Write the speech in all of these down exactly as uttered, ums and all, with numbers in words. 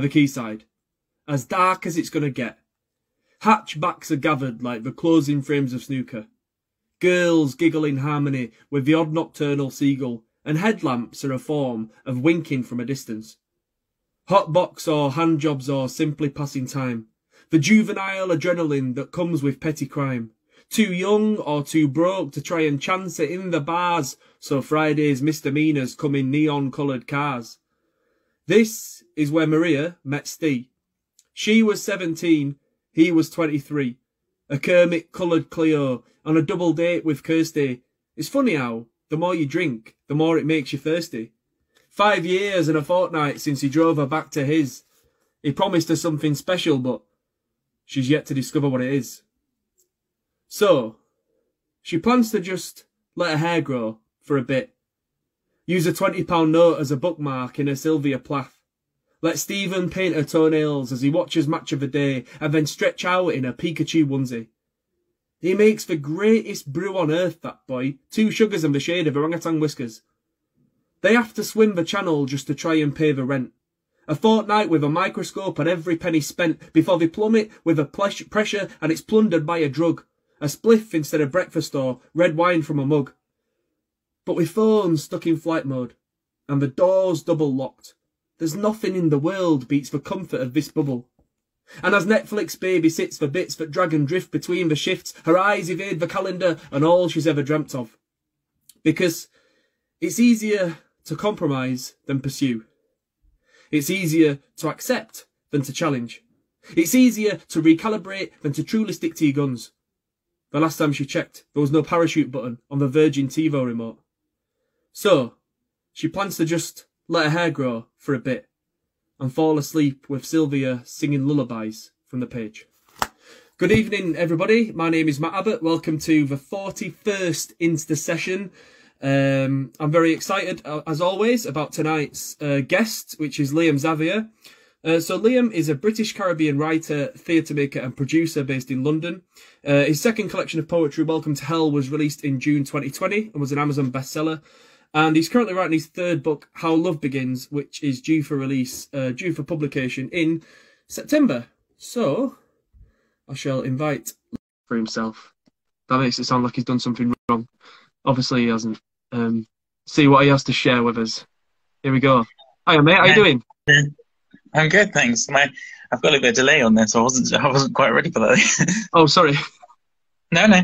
by the quayside, as dark as it's going to get. Hatchbacks are gathered like the closing frames of snooker. Girls giggle in harmony with the odd nocturnal seagull, and headlamps are a form of winking from a distance. Hotbox or handjobs or simply passing time. The juvenile adrenaline that comes with petty crime. Too young or too broke to try and chance it in the bars, so Friday's misdemeanours come in neon-coloured cars. This is where Maria met Steve. She was seventeen, he was twenty-three. A Kermit-coloured Clio on a double date with Kirsty. It's funny how, the more you drink, the more it makes you thirsty. Five years and a fortnight since he drove her back to his. He promised her something special, but she's yet to discover what it is. So, she plans to just let her hair grow for a bit. Use a twenty pound note as a bookmark in her Sylvia Plath. Let Stephen paint her toenails as he watches Match of the Day and then stretch out in a Pikachu onesie. He makes the greatest brew on earth, that boy. Two sugars and the shade of orangutan whiskers. They have to swim the channel just to try and pay the rent. A fortnight with a microscope and every penny spent before they plummet with a pressure and it's plundered by a drug. A spliff instead of breakfast or red wine from a mug. But with phones stuck in flight mode and the doors double locked, there's nothing in the world beats the comfort of this bubble. And as Netflix babysits for bits that drag and drift between the shifts, her eyes evade the calendar and all she's ever dreamt of. Because it's easier to compromise than pursue. It's easier to accept than to challenge. It's easier to recalibrate than to truly stick to your guns. The last time she checked, there was no parachute button on the Virgin TiVo remote. So, she plans to just let her hair grow for a bit and fall asleep with Sylvia singing lullabies from the page. Good evening, everybody. My name is Matt Abbott. Welcome to the forty-first Insta session. Um, I'm very excited, as always, about tonight's uh, guest, which is Liam Xavier. Uh, so Liam is a British Caribbean writer, theatre maker and producer based in London. Uh, his second collection of poetry, Welcome to Hell, was released in June twenty twenty and was an Amazon bestseller. And he's currently writing his third book, How Love Begins, which is due for release, uh, due for publication in September. So I shall invite for himself. That makes it sound like he's done something wrong. Obviously he hasn't. Um, see what he has to share with us. Here we go. Hiya, mate. How you doing? I'm good, thanks. My, I've got a bit of delay on this. I wasn't, I wasn't quite ready for that. Oh, sorry. No, no. Uh,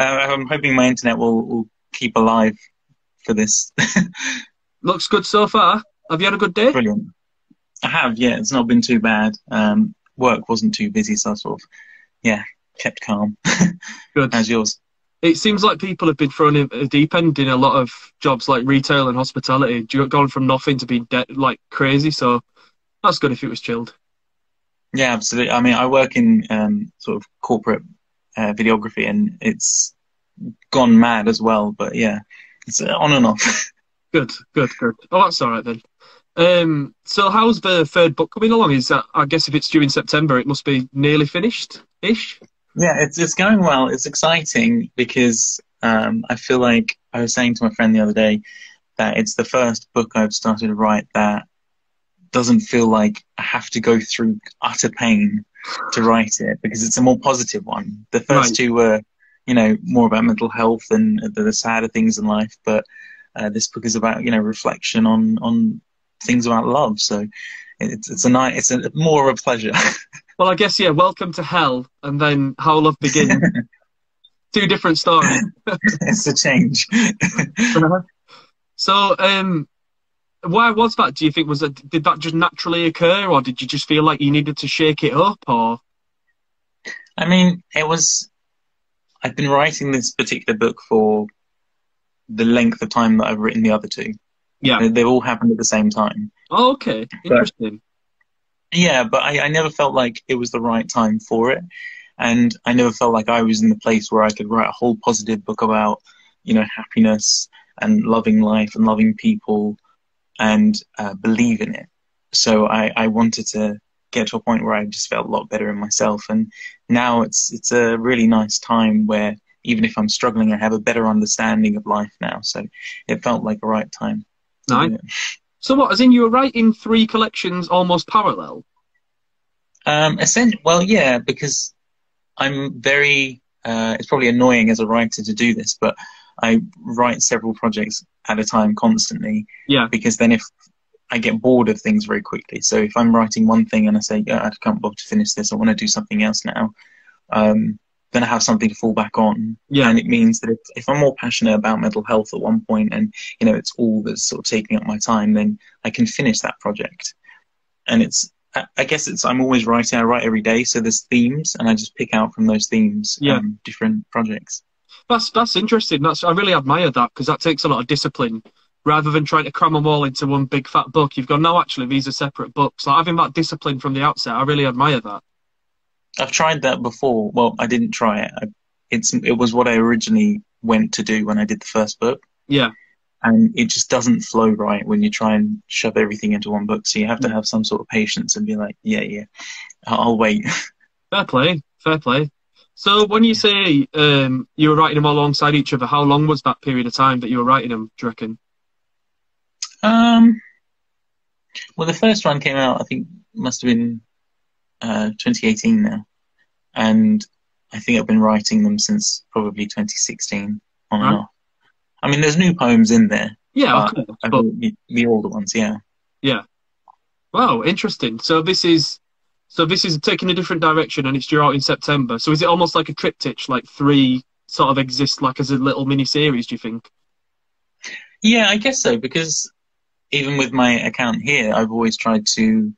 I'm hoping my internet will, will keep alive for this. Looks good so far. Have you had a good day? Brilliant. I have, yeah. It's not been too bad. Um, work wasn't too busy, so I sort of, yeah, kept calm. Good. How's yours? It seems like people have been thrown in a deep end in a lot of jobs like retail and hospitality. You've gone from nothing to being de like crazy, so... That's good if it was chilled. Yeah, absolutely. I mean, I work in um, sort of corporate uh, videography, and it's gone mad as well. But yeah, it's on and off. Good, good, good. Oh, that's all right then. Um, so how's the third book coming along? Is that, I guess if it's due in September, it must be nearly finished-ish? Yeah, it's, it's going well. It's exciting because um, I feel like I was saying to my friend the other day that it's the first book I've started to write that doesn't feel like I have to go through utter pain to write it, because it's a more positive one. The first right. two were, you know, more about mental health and the, the sadder things in life, but uh, this book is about, you know, reflection on on things about love. So it's, it's a nice, it's a more of a pleasure. Well, I guess, yeah, Welcome to Hell and then How Love Begins. Two different stories. It's a change. So, um, why was that? Do you think was that did that just naturally occur, or did you just feel like you needed to shake it up? Or, I mean, it was. I've been writing this particular book for the length of time that I've written the other two. Yeah, they, they all happened at the same time. Oh, okay, interesting. But, yeah, but I, I never felt like it was the right time for it, and I never felt like I was in the place where I could write a whole positive book about, you know, happiness and loving life and loving people. And uh, believe in it. So I, I wanted to get to a point where I just felt a lot better in myself. And now it's it's a really nice time where even if I'm struggling, I have a better understanding of life now. So it felt like the right time. Nice. So what, as in you were writing three collections almost parallel? Um, well, yeah, because I'm very... Uh, it's probably annoying as a writer to do this, but I write several projects at a time constantly. Yeah. Because then if I get bored of things very quickly, so if I'm writing one thing and I say, yeah, I can't bother to finish this, I want to do something else now, um, then I have something to fall back on. Yeah. And it means that if, if I'm more passionate about mental health at one point and, you know, it's all that's sort of taking up my time, then I can finish that project. And it's, I guess it's, I'm always writing, I write every day, so there's themes, and I just pick out from those themes, yeah. um, different projects. That's, that's interesting. That's, I really admire that, because that takes a lot of discipline. Rather than trying to cram them all into one big fat book, you've gone, no, actually, these are separate books. Like, having that discipline from the outset, I really admire that. I've tried that before. Well, I didn't try it. I, it's, it was what I originally went to do when I did the first book. Yeah. And it just doesn't flow right when you try and shove everything into one book. So you have to have some sort of patience and be like, yeah, yeah, I'll wait. Fair play, fair play. So when you say um, you were writing them all alongside each other, how long was that period of time that you were writing them, do you reckon? Um, well, the first one came out, I think, must have been uh, twenty eighteen now. And I think I've been writing them since probably twenty sixteen on and off. I mean, there's new poems in there. Yeah, of course, but the, the older ones, yeah. Yeah. Wow, interesting. So this is, so this is taking a different direction, and it's due out in September. So is it almost like a triptych, like three sort of exist, like as a little mini series? Do you think? Yeah, I guess so. Because even with my account here, I've always tried to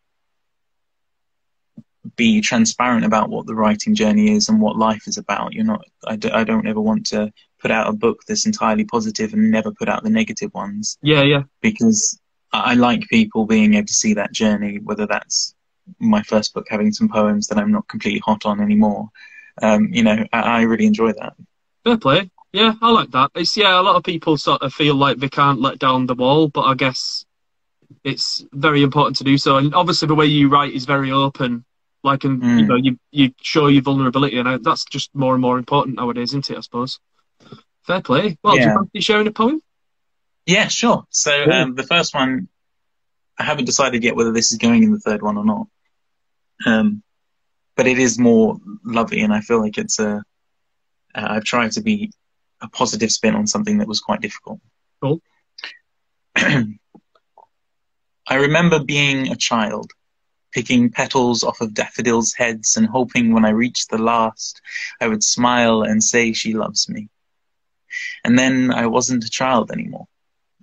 be transparent about what the writing journey is and what life is about. You're not. I, d I don't ever want to put out a book that's entirely positive and never put out the negative ones. Yeah, yeah. Because I like people being able to see that journey, whether that's my first book having some poems that I'm not completely hot on anymore. Um, you know, I, I really enjoy that. Fair play. Yeah, I like that. It's, yeah, a lot of people sort of feel like they can't let down the wall, but I guess it's very important to do so. And obviously the way you write is very open. Like, and mm. you know, you, you show your vulnerability, and I, that's just more and more important nowadays, isn't it, I suppose? Fair play. Well, yeah. Do you fancy sharing a poem? Yeah, sure. So um, the first one, I haven't decided yet whether this is going in the third one or not. Um, but it is more lovely, and I feel like it's a... Uh, I've tried to be a positive spin on something that was quite difficult. Cool. I remember being a child, picking petals off of daffodils' heads and hoping when I reached the last, I would smile and say she loves me. And then I wasn't a child anymore,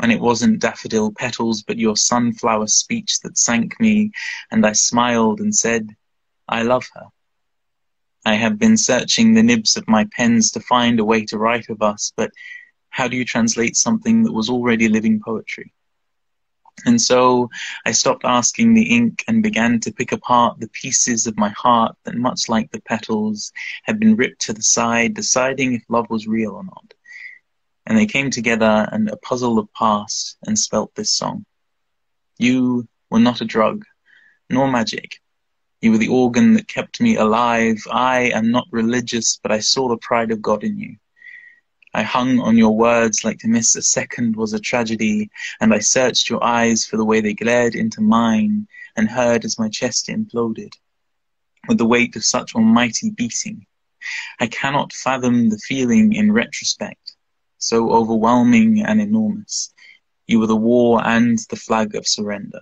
and it wasn't daffodil petals, but your sunflower speech that sank me, and I smiled and said, I love her. I have been searching the nibs of my pens to find a way to write of us, but how do you translate something that was already living poetry? And so I stopped asking the ink and began to pick apart the pieces of my heart that, much like the petals, had been ripped to the side, deciding if love was real or not. And they came together, and a puzzle of past, and spelt this song. You were not a drug, nor magic. You were the organ that kept me alive. I am not religious, but I saw the pride of God in you. I hung on your words like to miss a second was a tragedy, and I searched your eyes for the way they glared into mine, and heard as my chest imploded with the weight of such almighty beating. I cannot fathom the feeling in retrospect, so overwhelming and enormous. You were the war and the flag of surrender.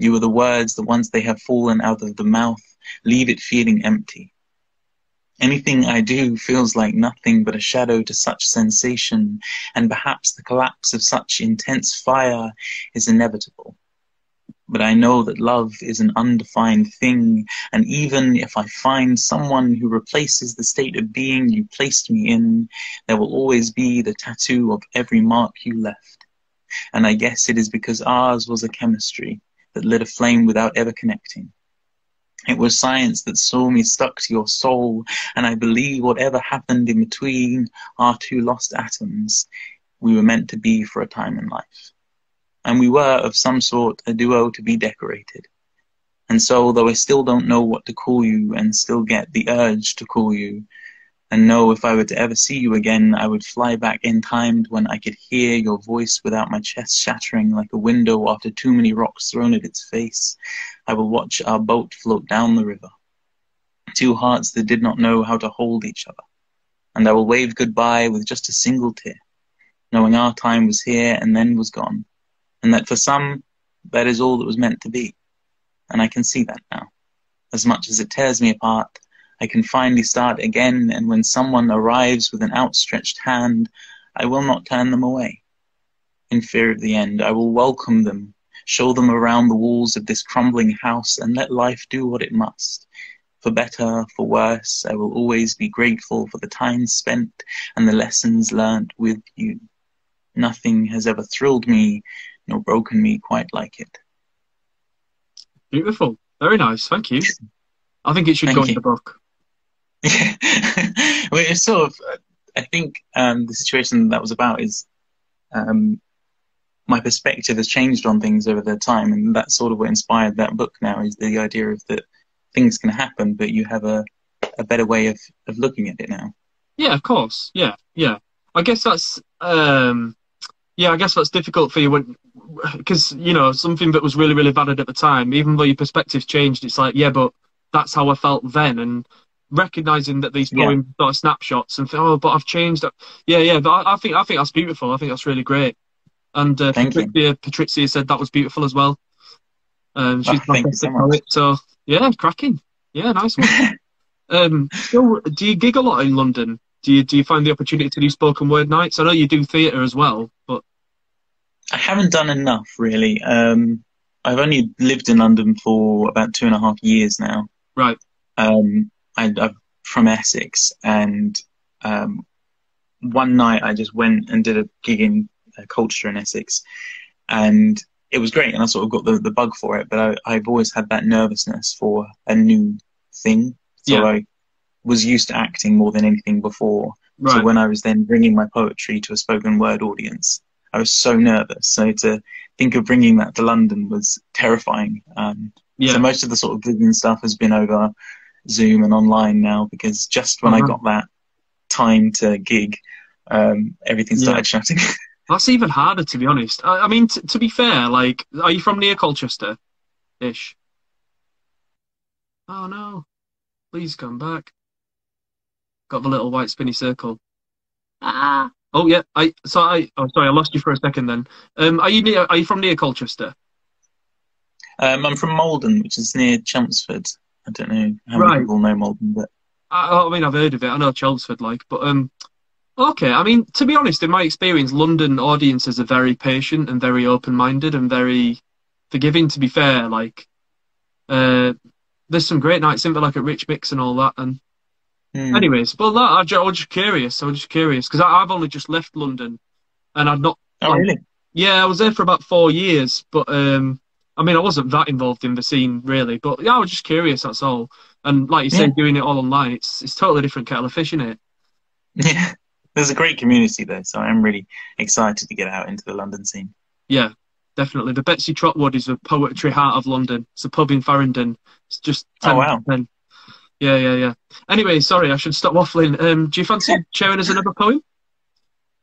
You were the words that once they have fallen out of the mouth, leave it feeling empty. Anything I do feels like nothing but a shadow to such sensation, and perhaps the collapse of such intense fire is inevitable. But I know that love is an undefined thing, and even if I find someone who replaces the state of being you placed me in, there will always be the tattoo of every mark you left. And I guess it is because ours was a chemistry that lit a flame without ever connecting. It was science that saw me stuck to your soul, and I believe whatever happened in between our two lost atoms, we were meant to be for a time in life. And we were, of some sort, a duo to be decorated. And so, though I still don't know what to call you and still get the urge to call you, and know if I were to ever see you again, I would fly back in time to when I could hear your voice without my chest shattering like a window after too many rocks thrown at its face. I will watch our boat float down the river, two hearts that did not know how to hold each other. And I will wave goodbye with just a single tear, knowing our time was here and then was gone, and that for some, that is all that was meant to be. And I can see that now. As much as it tears me apart, I can finally start again, and when someone arrives with an outstretched hand, I will not turn them away. In fear of the end, I will welcome them, show them around the walls of this crumbling house, and let life do what it must. For better, for worse, I will always be grateful for the time spent and the lessons learnt with you. Nothing has ever thrilled me, nor broken me quite like it. Beautiful. Very nice. Thank you. I think it should go in the book. Yeah. Well, it's sort of, I think um, the situation that was about is um, my perspective has changed on things over the time, and that's sort of what inspired that book now, is the idea of that things can happen, but you have a, a better way of, of looking at it now. Yeah, of course. Yeah, yeah. I guess that's, um, yeah, I guess that's difficult for you when, because, you know, something that was really, really valid at the time, even though your perspective's changed, it's like, yeah, but that's how I felt then, and recognising that these poems yeah. are snapshots and think, oh, but I've changed. Yeah, yeah, but I, I think I think that's beautiful. I think that's really great. And uh, Patrizia, Patrizia said that was beautiful as well. Um, she's oh, thank you so much. So, yeah, cracking. Yeah, nice one. um, so, do you gig a lot in London? Do you, do you find the opportunity to do spoken word nights? I know you do theatre as well, but... I haven't done enough, really. Um, I've only lived in London for about two and a half years now. Right. Um, I, I'm from Essex, and um, one night I just went and did a gig in uh, Colchester in Essex, and it was great, and I sort of got the, the bug for it, but I, I've always had that nervousness for a new thing. So yeah. I was used to acting more than anything before. Right. So when I was then bringing my poetry to a spoken word audience, I was so nervous. So to think of bringing that to London was terrifying. Um, Yeah. So most of the sort of gigging stuff has been over Zoom and online now, because just when uh-huh. I got that time to gig, um, everything started yeah. shutting. That's even harder, to be honest. I, I mean, t to be fair, like, are you from near Colchester-ish? Oh, no. Please come back. Got the little white spinny circle. Ah. Oh, yeah. I, so I, oh, sorry, I lost you for a second then. Um, are you near, are you from near Colchester? Um, I'm from Malden, which is near Chelmsford. I don't know how right. many people know Malden, but I, I mean, I've heard of it. I know Chelmsford, like, but um, okay. I mean, to be honest, in my experience, London audiences are very patient and very open-minded and very forgiving. To be fair, like, uh, there's some great nights in there, like at Rich Mix and all that. And mm. anyways, but that I, I was just curious. I was just curious because I've only just left London, and I've not. Oh, like, really? Yeah, I was there for about four years, but um. I mean, I wasn't that involved in the scene, really, but yeah, I was just curious, that's all. And like you yeah. said, doing it all online, it's it's totally different kettle of fish, isn't it? Yeah. There's a great community, though, so I'm really excited to get out into the London scene. Yeah, definitely. The Betsy Trotwood is the poetry heart of London. It's a pub in Farringdon. It's just ten. Oh, wow. ten. Yeah, yeah, yeah. Anyway, sorry, I should stop waffling. Um, do you fancy sharing us another poem?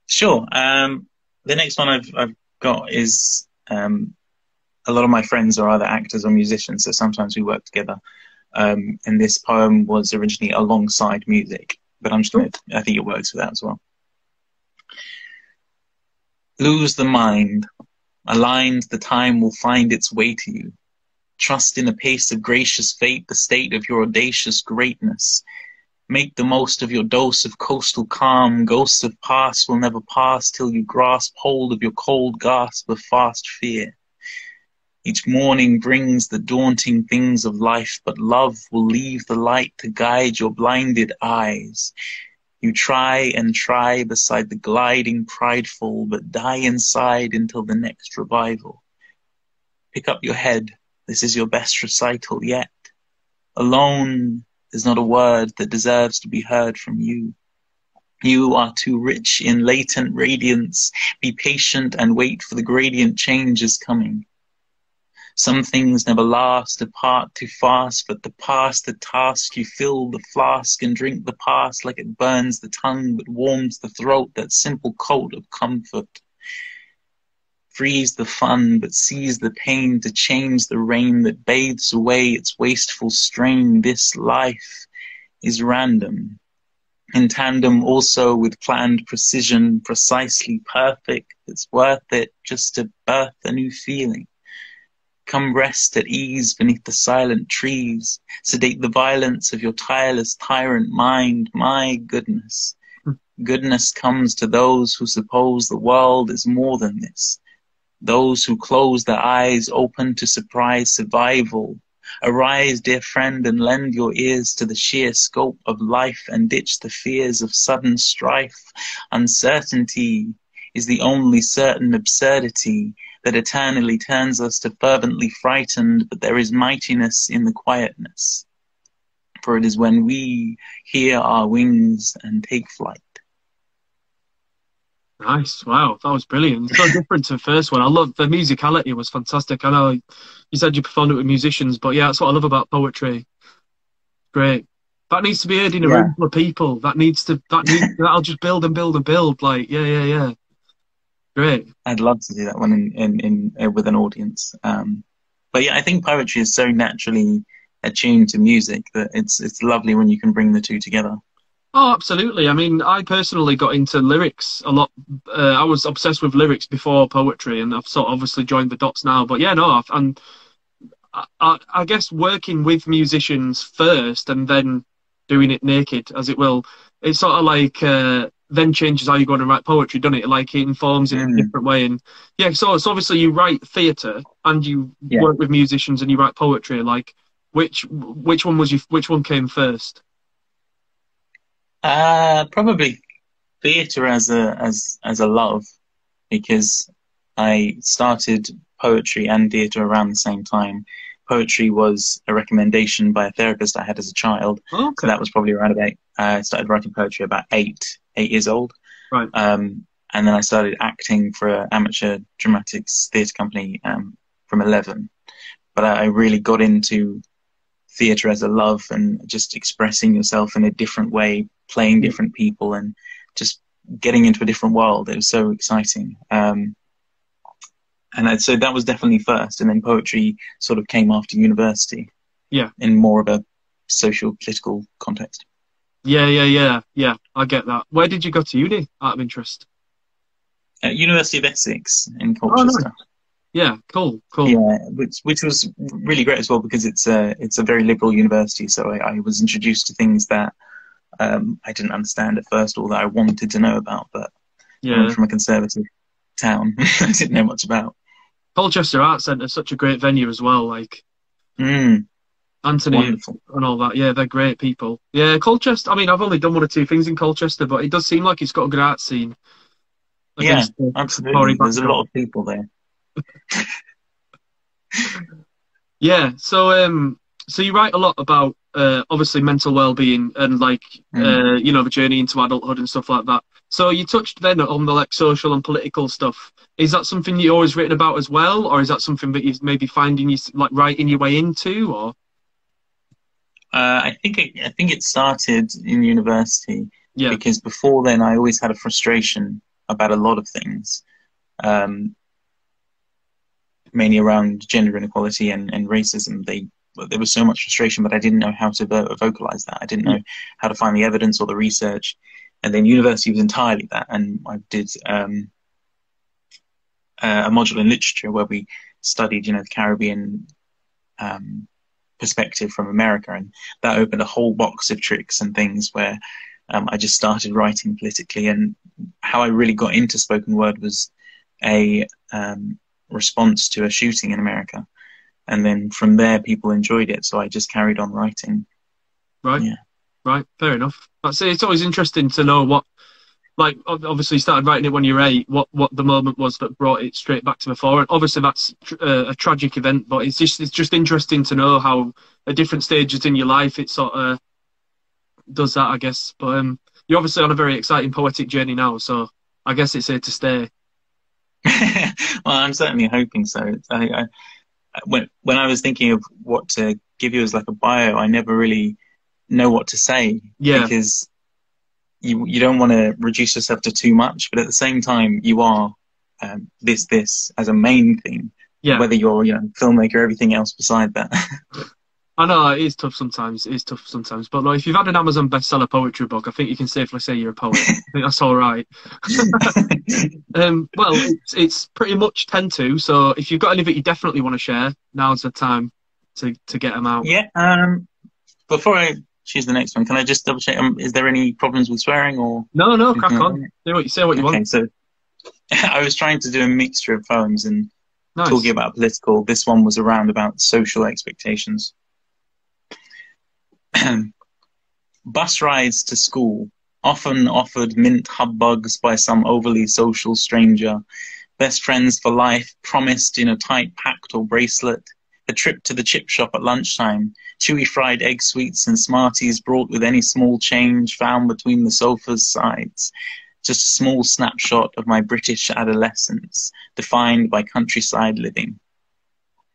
Sure. Um, the next one I've, I've got is... Um, a lot of my friends are either actors or musicians, so sometimes we work together. Um, and this poem was originally alongside music, but I'm just gonna, I think it works for that as well. Lose the mind, aligned the time will find its way to you. Trust in the pace of gracious fate, the state of your audacious greatness. Make the most of your dose of coastal calm. Ghosts of past will never pass till you grasp hold of your cold gasp of fast fear. Each morning brings the daunting things of life, but love will leave the light to guide your blinded eyes. You try and try beside the gliding prideful, but die inside until the next revival. Pick up your head, this is your best recital yet. Alone is not a word that deserves to be heard from you. You are too rich in latent radiance. Be patient and wait for the gradient change is coming. Some things never last, depart too fast, but the past the task. You fill the flask and drink the past like it burns the tongue, but warms the throat, that simple coat of comfort. Freeze the fun, but seize the pain to change the rain that bathes away its wasteful strain. This life is random. In tandem also with planned precision, precisely perfect, it's worth it just to birth a new feeling. Come rest at ease beneath the silent trees, sedate the violence of your tireless tyrant mind. My goodness, goodness comes to those who suppose the world is more than this. Those who close their eyes open to surprise survival. Arise, dear friend, and lend your ears to the sheer scope of life and ditch the fears of sudden strife. Uncertainty is the only certain absurdity that eternally turns us to fervently frightened, but there is mightiness in the quietness. For it is when we hear our wings and take flight. Nice. Wow, that was brilliant. It's so different to the first one. I love the musicality was fantastic. I know you said you performed it with musicians, but yeah, that's what I love about poetry. Great. That needs to be heard in a yeah. room full of people. That needs to that needs that'll just build and build and build. Like, yeah, yeah, yeah. Great. I'd love to do that one in, in, in uh, with an audience. Um but yeah, I think poetry is so naturally attuned to music that it's it's lovely when you can bring the two together. Oh, absolutely. I mean, I personally got into lyrics a lot. Uh, I was obsessed with lyrics before poetry, and I've sort of obviously joined the dots now. But yeah, no, I've, and I, I guess working with musicians first and then doing it naked, as it will, it's sort of like uh, then changes how you go on and write poetry, doesn't it? Like it informs in mm. a different way. And yeah, so it's so obviously you write theatre and you yeah. work with musicians and you write poetry. Like which which one was you? Which one came first? Uh, probably theatre as a as as a love, because I started poetry and theatre around the same time. Poetry was a recommendation by a therapist I had as a child, okay. so that was probably around about. Uh, I started writing poetry about eight eight years old, right? Um, and then I started acting for an amateur dramatics theatre company um, from eleven. But I, I really got into theatre as a love and just expressing yourself in a different way, playing different people and just getting into a different world. It was so exciting. Um, and I'd, so that was definitely first. And then poetry sort of came after university. Yeah. In more of a social, political context. Yeah, yeah, yeah. Yeah, I get that. Where did you go to uni, out of interest? At University of Essex in Colchester. Oh, nice. Yeah, cool, cool. Yeah, which which was really great as well because it's a it's a very liberal university. So I, I was introduced to things that um, I didn't understand at first, or that I wanted to know about. But yeah, coming from a conservative town, I didn't know much about. Colchester Arts Centre is such a great venue as well. Like mm, Anthony wonderful. And all that. Yeah, they're great people. Yeah, Colchester. I mean, I've only done one or two things in Colchester, but it does seem like it's got a good art scene. Yeah, the, absolutely. The There's a lot of people there. Yeah, so um so you write a lot about uh obviously mental well-being and like mm. uh you know the journey into adulthood and stuff like that. So you touched then on the like social and political stuff. Is that something you've always written about as well, or is that something that you're maybe finding you like writing your way into? Or uh I think it, I think it started in university, yeah, because before then I always had a frustration about a lot of things, um mainly around gender inequality and, and racism. They, there was so much frustration, but I didn't know how to vo vocalize that. I didn't know how to find the evidence or the research. And then university was entirely that. And I did um, a module in literature where we studied, you know, the Caribbean um, perspective from America. And that opened a whole box of tricks and things where um, I just started writing politically. And how I really got into spoken word was a... Um, response to a shooting in America, and then from there people enjoyed it, so I just carried on writing. Right, yeah, right, fair enough. That's it. It's always interesting to know what, like, obviously you started writing it when you were eight, what what the moment was that brought it straight back to the fore. And obviously that's tr uh, a tragic event, but it's just it's just interesting to know how at different stages in your life it sort of does that, I guess. But um you're obviously on a very exciting poetic journey now, so I guess it's here to stay. Well, I'm certainly hoping so. I, I, when when I was thinking of what to give you as like a bio, I never really know what to say. Yeah. Because you you don't want to reduce yourself to too much, but at the same time you are um, this this as a main thing. Yeah. Whether you're, you know, filmmaker, everything else beside that. I know it is tough sometimes. It is tough sometimes. But like, if you've had an Amazon bestseller poetry book, I think you can safely say you're a poet. I think that's all right. um, well, it's, it's pretty much ten to. So if you've got any that you definitely want to share, now's the time to to get them out. Yeah. Um. Before I choose the next one, can I just double check? Um, is there any problems with swearing or? No, no. Crack on. Like say what you say. What you okay, want. So I was trying to do a mixture of poems and nice. Talking about political. This one was around about social expectations. Bus rides to school, often offered mint humbugs by some overly social stranger. Best friends for life, promised in a tight pact or bracelet. A trip to the chip shop at lunchtime, chewy fried egg sweets and Smarties brought with any small change found between the sofa's sides. Just a small snapshot of my British adolescence, defined by countryside living.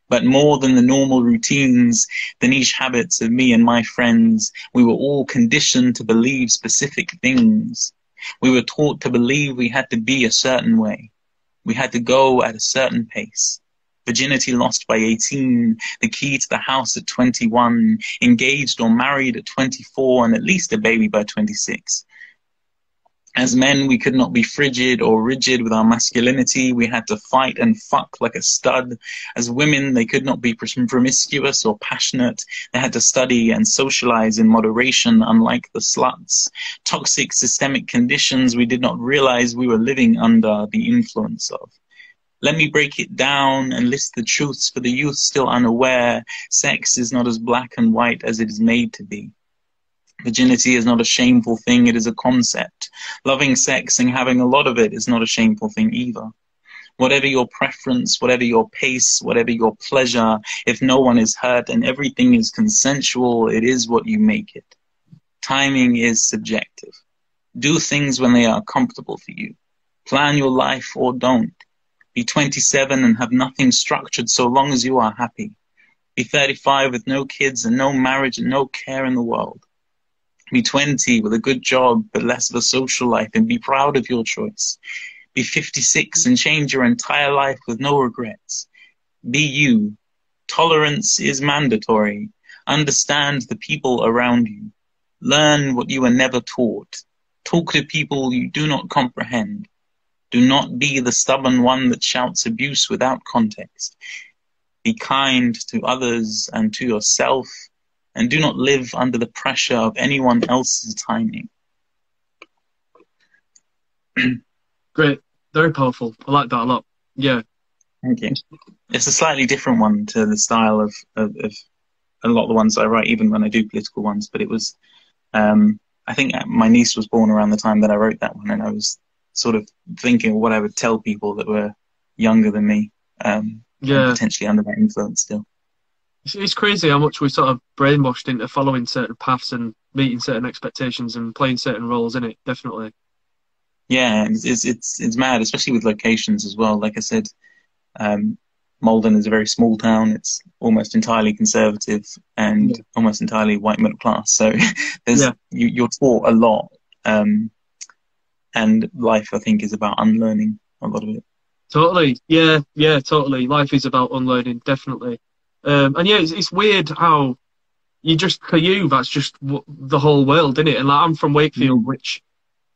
But more than the normal routines, the niche habits of me and my friends, we were all conditioned to believe specific things. We were taught to believe we had to be a certain way. We had to go at a certain pace. Virginity lost by eighteen, the key to the house at twenty-one, engaged or married at twenty-four, and at least a baby by twenty-six. As men, we could not be frigid or rigid with our masculinity. We had to fight and fuck like a stud. As women, they could not be promiscuous or passionate. They had to study and socialize in moderation, unlike the sluts. Toxic systemic conditions we did not realize we were living under the influence of. Let me break it down and list the truths for the youth still unaware. Sex is not as black and white as it is made to be. Virginity is not a shameful thing, it is a concept. Loving sex and having a lot of it is not a shameful thing either. Whatever your preference, whatever your pace, whatever your pleasure, if no one is hurt and everything is consensual, it is what you make it. Timing is subjective. Do things when they are comfortable for you. Plan your life or don't. Be twenty-seven and have nothing structured so long as you are happy. Be thirty-five with no kids and no marriage and no care in the world. Be twenty with a good job but less of a social life and be proud of your choice. Be fifty-six and change your entire life with no regrets. Be you. Tolerance is mandatory. Understand the people around you. Learn what you were never taught. Talk to people you do not comprehend. Do not be the stubborn one that shouts abuse without context. Be kind to others and to yourself. And do not live under the pressure of anyone else's timing. Great. Very powerful. I like that a lot. Yeah. Thank you. It's a slightly different one to the style of, of, of a lot of the ones I write, even when I do political ones. But it was, um, I think my niece was born around the time that I wrote that one. And I was sort of thinking what I would tell people that were younger than me, um, yeah. and potentially under that influence still. It's crazy how much we're sort of brainwashed into following certain paths and meeting certain expectations and playing certain roles, isn't it? Definitely. Yeah, it's it's it's mad, especially with locations as well. Like I said, um, Malden is a very small town. It's almost entirely conservative and yeah. almost entirely white middle class. So there's yeah. you, you're taught a lot, um, and life, I think, is about unlearning a lot of it. Totally. Yeah, yeah, totally. Life is about unlearning, definitely. Um, and yeah, it's, it's weird how you just, for you, that's just w the whole world, isn't it? And like, I'm from Wakefield, which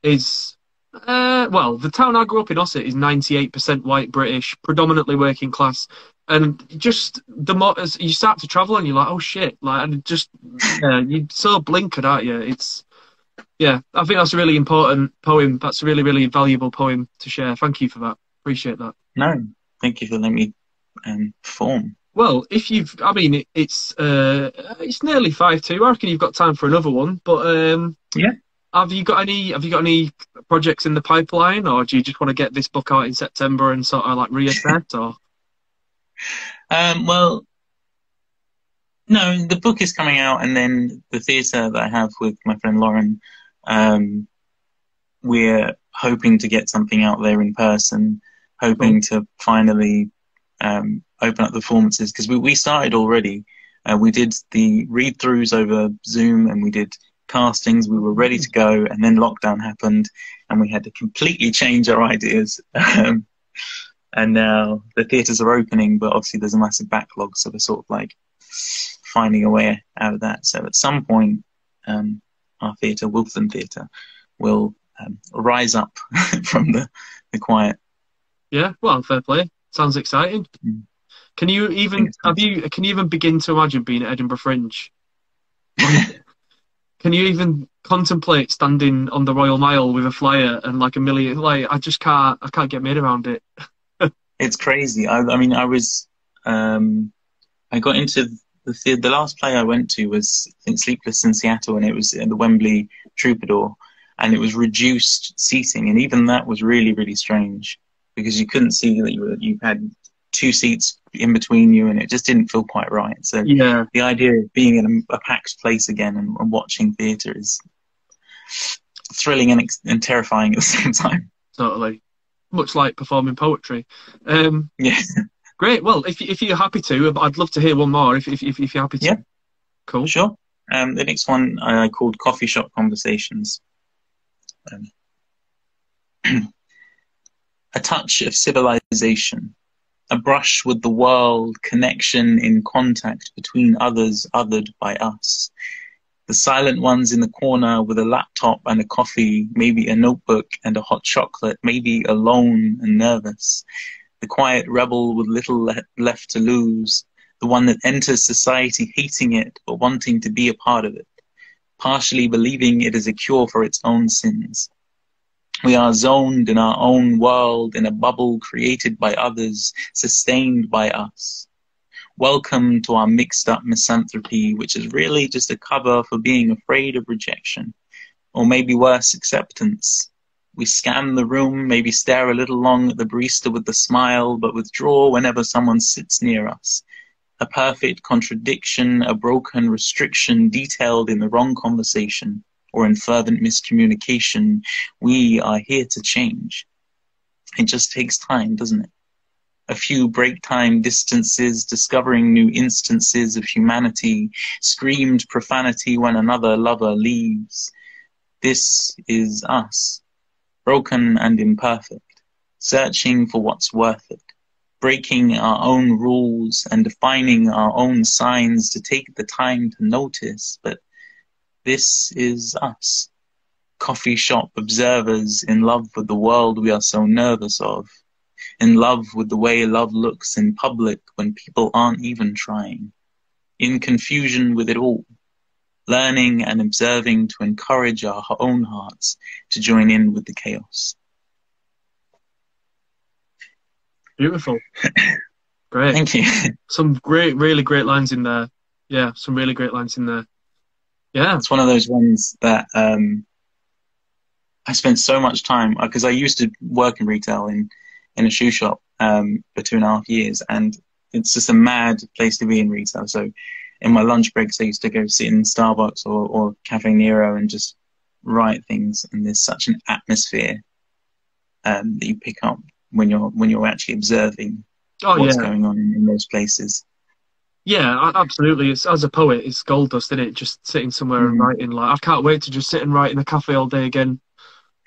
is, uh, well, the town I grew up in, Ossett, is ninety-eight percent white British, predominantly working class. And just the more as you start to travel and you're like, oh shit, like, and just, yeah, you're so blinkered, aren't you? It's, yeah, I think that's a really important poem. That's a really, really valuable poem to share. Thank you for that. Appreciate that. No, thank you for letting me um, perform. Well, if you've, I mean, it, it's uh, it's nearly five two. I reckon you've got time for another one. But um, yeah, have you got any? Have you got any projects in the pipeline, or do you just want to get this book out in September and sort of like reassess? Or um, well, no, the book is coming out, and then the theatre that I have with my friend Lauren, um, we're hoping to get something out there in person, hoping oh. to finally um, open up the performances, because we, we started already. Uh, we did the read-throughs over Zoom, and we did castings. We were ready to go, and then lockdown happened, and we had to completely change our ideas. Um, and now the theatres are opening, but obviously there's a massive backlog, so we're sort of like finding a way out of that. So at some point, um, our theatre, Wilton Theatre, will um, rise up from the, the quiet. Yeah, well, fair play. Sounds exciting. Mm. Can you even have you? Can you even begin to imagine being at Edinburgh Fringe? Can you even contemplate standing on the Royal Mile with a flyer and like a million? Like I just can't. I can't get made around it. It's crazy. I, I mean, I was. Um, I got into the theater. The last play I went to was I think Sleepless in Seattle, and it was at the Wembley Troubadour, and it was reduced seating, and even that was really really strange because you couldn't see that you were, you had two seats in between you, and it just didn't feel quite right. So yeah, the idea of being in a, a packed place again and, and watching theatre is thrilling and, and terrifying at the same time. Totally, much like performing poetry. Um, yeah, great. Well, if if you're happy to, I'd love to hear one more. If if if you're happy to, yeah, cool, sure. Um, the next one I uh, called Coffee Shop Conversations. Um, a touch of civilization. A brush with the world, connection in contact between others othered by us. The silent ones in the corner with a laptop and a coffee, maybe a notebook and a hot chocolate, maybe alone and nervous. The quiet rebel with little le left to lose. The one that enters society hating it but wanting to be a part of it. Partially believing it is a cure for its own sins. We are zoned in our own world, in a bubble created by others, sustained by us. Welcome to our mixed-up misanthropy, which is really just a cover for being afraid of rejection, or maybe worse, acceptance. We scan the room, maybe stare a little long at the barista with the smile, but withdraw whenever someone sits near us. A perfect contradiction, a broken restriction detailed in the wrong conversation. Or in fervent miscommunication, we are here to change. It just takes time, doesn't it? A few break time distances, discovering new instances of humanity, screamed profanity when another lover leaves. This is us, broken and imperfect, searching for what's worth it, breaking our own rules and defining our own signs to take the time to notice, but this is us, coffee shop observers in love with the world we are so nervous of, in love with the way love looks in public when people aren't even trying, in confusion with it all, learning and observing to encourage our own hearts to join in with the chaos. Beautiful. Great. Thank you. Some great, really great lines in there. Yeah, some really great lines in there. Yeah, it's one of those ones that um, I spent so much time, because I used to work in retail in, in a shoe shop um, for two and a half years, and it's just a mad place to be in retail. So in my lunch breaks, I used to go sit in Starbucks or, or Cafe Nero and just write things, and there's such an atmosphere um, that you pick up when you're, when you're actually observing oh, what's yeah. going on in, in those places. Yeah, absolutely. It's, as a poet, it's gold dust, isn't it? Just sitting somewhere mm. and writing. Like, I can't wait to just sit and write in a cafe all day again,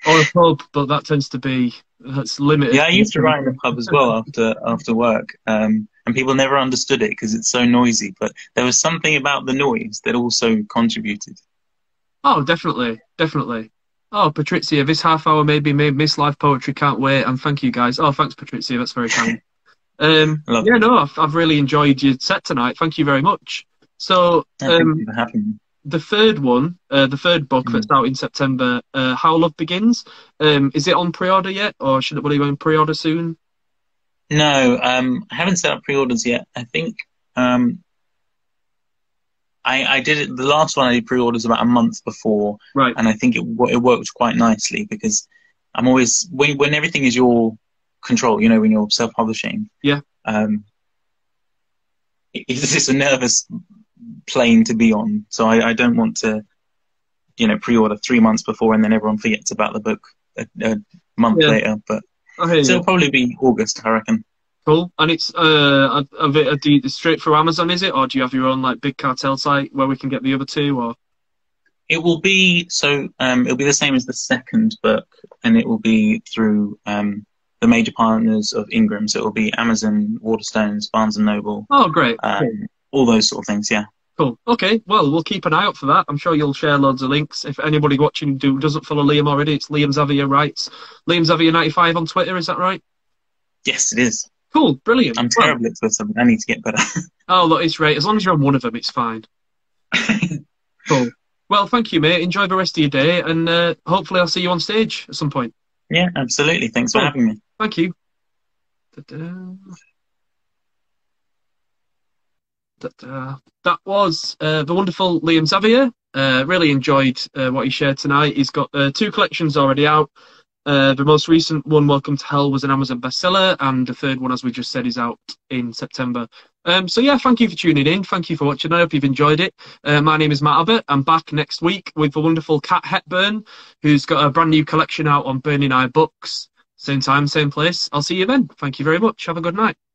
or a pub. But that tends to be that's limited. Yeah, I used to write in a pub as well after after work, um, and people never understood it because it's so noisy. But there was something about the noise that also contributed. Oh, definitely, definitely. Oh, Patrizia, this half hour maybe made Miss Live Poetry. Can't wait. And thank you guys. Oh, thanks, Patrizia. That's very kind. Um, yeah, that. no, I've, I've really enjoyed your set tonight. Thank you very much. So, um, the third one, uh, the third book mm. that's out in September, uh, How Love Begins. Um, is it on pre-order yet, or should it be on pre-order soon? No, um, I haven't set up pre-orders yet. I think um, I, I did it. The last one I did pre-orders about a month before, right? And I think it it worked quite nicely because I'm always when when everything is your control, you know, when you're self-publishing, yeah, um it's just a nervous plane to be on, so I, I don't want to, you know, pre-order three months before and then everyone forgets about the book a, a month yeah. later, but so it'll probably be August, I reckon. Cool. And it's uh, a, a, a, do you, straight through Amazon, is it, or do you have your own like big cartel site where we can get the other two? Or it will be so um, it'll be the same as the second book, and it will be through um, the major partners of Ingram. So it will be Amazon, Waterstones, Barnes and Noble. Oh, great! Um, cool. All those sort of things, yeah. Cool. Okay. Well, we'll keep an eye out for that. I'm sure you'll share loads of links. If anybody watching do doesn't follow Liam already, it's Liam Xavier Writes. Liam Xavier ninety-five on Twitter. Is that right? Yes, it is. Cool, brilliant. I'm terrible wow. at Twitter. I need to get better. Oh, look, it's right. As long as you're on one of them, it's fine. Cool. Well, thank you, mate. Enjoy the rest of your day, and uh, hopefully I'll see you on stage at some point. Yeah, absolutely. Thanks cool. for having me. Thank you. Da-da. Da-da. That was uh, the wonderful Liam Xavier. Uh, really enjoyed uh, what he shared tonight. He's got uh, two collections already out. Uh, the most recent one, Welcome to Hell, was an Amazon bestseller, and the third one, as we just said, is out in September. Um, so yeah, thank you for tuning in. Thank you for watching. I hope you've enjoyed it. Uh, my name is Matt Abbott. I'm back next week with the wonderful Kat Hepburn, who's got a brand new collection out on Burning Eye Books. Same time, same place. I'll see you then. Thank you very much. Have a good night.